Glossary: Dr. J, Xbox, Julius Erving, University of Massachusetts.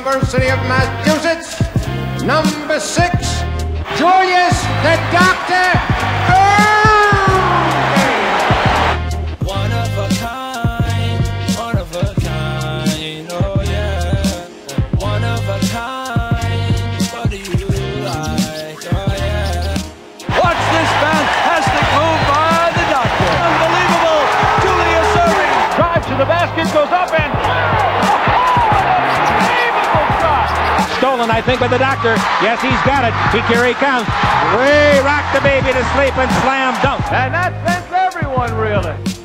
University of Massachusetts, number 6, Julius the Doctor Erving. One of a kind, oh yeah. One of a kind, what do you like, oh yeah. Watch this fantastic move by the Doctor. Unbelievable, Julius Erving. Drives to the basket, goes up and... I think, by the Doctor. Yes, he's got it. Here he comes. Ray rocked the baby to sleep and slam dunk. And that fits everyone, really.